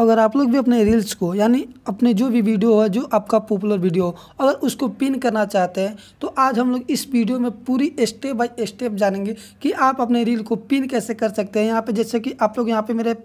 अगर आप लोग भी अपने रील्स को यानी अपने जो भी वीडियो है, जो आपका पॉपुलर वीडियो हो, अगर उसको पिन करना चाहते हैं तो आज हम लोग इस वीडियो में पूरी स्टेप बाय स्टेप जानेंगे कि आप अपने रील को पिन कैसे कर सकते हैं। यहाँ पे जैसे कि आप लोग यहाँ पे मेरे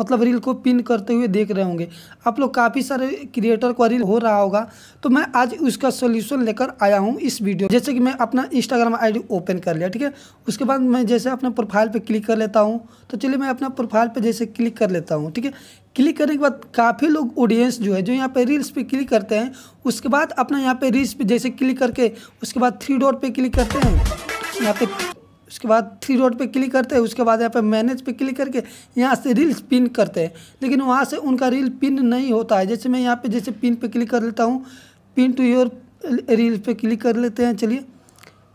मतलब रील को पिन करते हुए देख रहे होंगे, आप लोग काफ़ी सारे क्रिएटर का रील हो रहा होगा, तो मैं आज उसका सोल्यूशन लेकर आया हूँ इस वीडियो। जैसे कि मैं अपना इंस्टाग्राम आईडी ओपन कर लिया, ठीक है। उसके बाद मैं जैसे अपने प्रोफाइल पे क्लिक कर लेता हूँ, तो चलिए मैं अपना प्रोफाइल पे जैसे क्लिक कर लेता हूँ, ठीक है। क्लिक करने के बाद काफ़ी लोग ऑडियंस जो है जो यहाँ पे रील्स पे क्लिक करते हैं, उसके बाद अपना यहाँ पे रील्स पे जैसे क्लिक करके उसके बाद थ्री डॉट पे क्लिक करते हैं, यहाँ पे उसके बाद थ्री डॉट पे क्लिक करते हैं, उसके बाद यहाँ पे मैनेज पे क्लिक करके यहाँ से रील्स पिन करते हैं, लेकिन वहाँ से उनका रील पिन नहीं होता है। जैसे मैं यहाँ पे जैसे पिन पे क्लिक कर लेता हूँ, पिन टू योर रील पे क्लिक कर लेते हैं। चलिए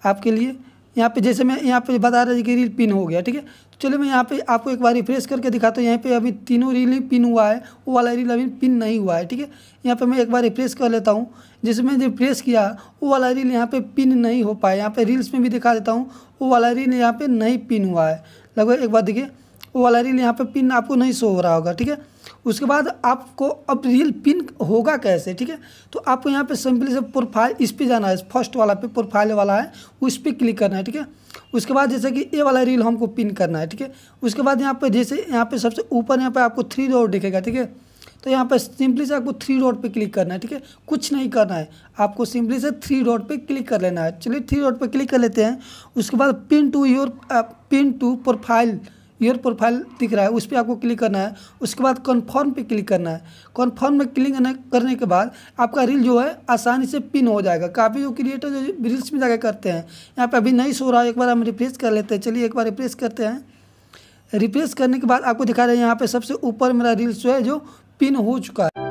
आपके लिए यहाँ पे जैसे मैं यहाँ पे बता रहा है कि रील पिन हो गया, ठीक है। चलिए मैं यहाँ पे आपको एक बार रिफ्रेश करके दिखाता हूँ। यहाँ पे अभी तीनों रील ही पिन हुआ है, वो वाला रील अभी पिन नहीं हुआ है, ठीक है। यहाँ पे मैं एक बार रिफ्रेश कर लेता हूँ, जैसे मैंने रिफ्रेश किया वो वाला रील यहाँ पे पिन नहीं हो पाया। यहाँ पे रील्स में भी दिखा देता हूँ, वो वाला रील यहाँ पर नहीं पिन हुआ है। लगभग एक बार देखिए, वो वाला रील यहाँ पर पिन आपको नहीं शो हो रहा होगा, ठीक है। उसके बाद आपको अब रील पिन होगा कैसे, ठीक है। तो आपको यहाँ पे सिंपली से प्रोफाइल इस पे जाना है, फर्स्ट वाला पे प्रोफाइल वाला है उस पे क्लिक करना है, ठीक है। उसके बाद जैसे कि ये वाला रील हमको पिन करना है, ठीक है। उसके बाद यहाँ पे जैसे यहाँ पे सबसे ऊपर यहाँ पे आपको थ्री डॉट दिखेगा, ठीक है। तो यहाँ पर सिंपली से आपको थ्री डॉट पे क्लिक करना है, ठीक है। कुछ नहीं करना है, आपको सिंपली से थ्री डॉट पे क्लिक कर लेना है। चलिए थ्री डॉट पे क्लिक कर लेते हैं। उसके बाद pin to profile, your profile दिख रहा है, उस पर आपको क्लिक करना है। उसके बाद कन्फर्म पे क्लिक करना है। कन्फर्म में क्लिक करने के बाद आपका रील जो है आसानी से पिन हो जाएगा। काफ़ी जो क्रिएटर जो रील्स में जाकर करते हैं, यहाँ पे अभी नहीं सो रहा है। एक बार हम रिफ्रेश कर लेते हैं, चलिए एक बार रिफ्रेश करते हैं। रिफ्रेश करने के बाद आपको दिखा रहे हैं यहाँ पर सबसे ऊपर मेरा रील्स जो है जो पिन हो चुका है।